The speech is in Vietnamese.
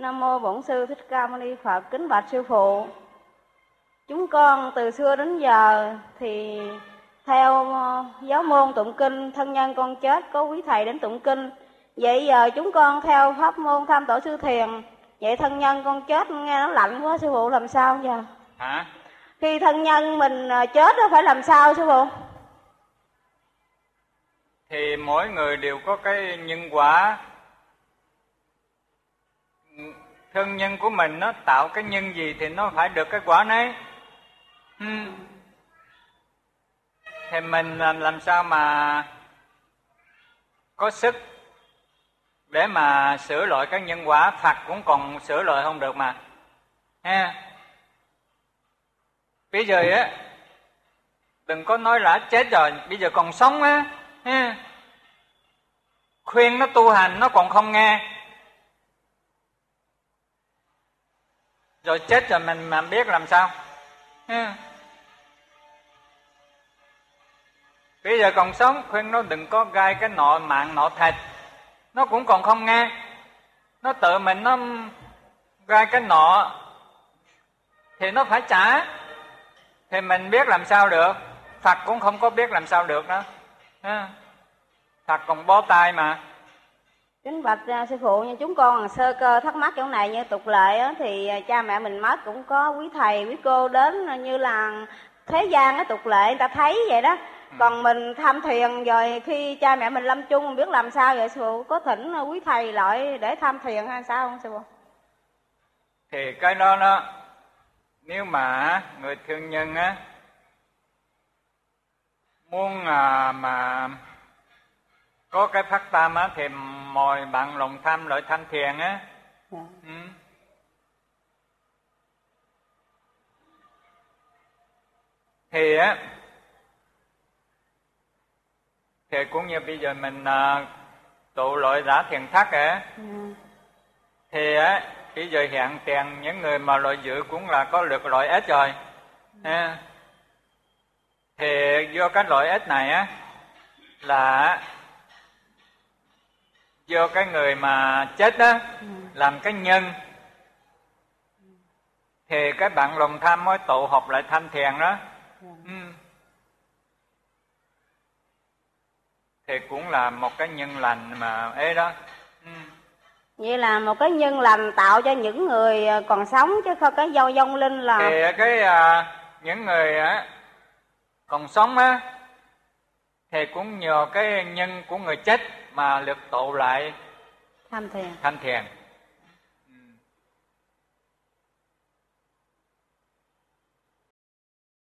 Nam mô Bổn Sư Thích Ca Mâu Ni Phật. Kính bạch sư phụ, chúng con từ xưa đến giờ thì theo giáo môn tụng kinh thân nhân con chết có quý thầy đến tụng kinh. Vậy giờ chúng con theo pháp môn Tham Tổ Sư Thiền, vậy thân nhân con chết nghe nó lạnh quá sư phụ, làm sao giờ? Hả? Khi thân nhân mình chết nó phải làm sao sư phụ? Thì mỗi người đều có cái nhân quả. Thân nhân của mình nó tạo cái nhân gì thì nó phải được cái quả nấy. Thì mình làm sao mà có sức để mà sửa lại các nhân quả? Phật cũng còn sửa lại không được mà ha. Bây giờ á, đừng có nói là chết rồi, bây giờ còn sống á, khuyên nó tu hành nó còn không nghe, rồi chết rồi mình mà biết làm sao ha. Bây giờ còn sống khuyên nó đừng có gai cái nọ mạng nọ thịt, nó cũng còn không nghe, nó tự mình nó gai cái nọ thì nó phải trả, thì mình biết làm sao được? Phật cũng không có biết làm sao được đó, Phật còn bó tay mà. Kính bạch sư phụ, như chúng con sơ cơ thắc mắc chỗ này, như tục lệ đó, thì cha mẹ mình mất cũng có quý thầy quý cô đến, như là thế gian cái tục lệ người ta thấy vậy đó. Còn mình tham thiền rồi khi cha mẹ mình lâm chung mình biết làm sao vậy sư phụ? Có thỉnh quý thầy lại để tham thiền hay sao không sư phụ? Thì cái đó đó, nếu mà người thương nhân á muốn mà có cái phát tâm á thì mời bạn lòng tham lại tham thiền á. Thì á thì cũng như bây giờ mình tụ loại giả thiền thất á, thì á bây giờ hiện tiền những người mà loại dự cũng là có được loại ích rồi. Thì do cái loại ích này á là do cái người mà chết đó làm cái nhân, thì các bạn lòng tham mới tụ họp lại tham thiền đó. Thì cũng là một cái nhân lành mà ấy đó. Vậy là một cái nhân lành tạo cho những người còn sống, chứ không cái dâu vong linh là thì cái những người còn sống á thì cũng nhờ cái nhân của người chết mà lực tụ lại tham thiền.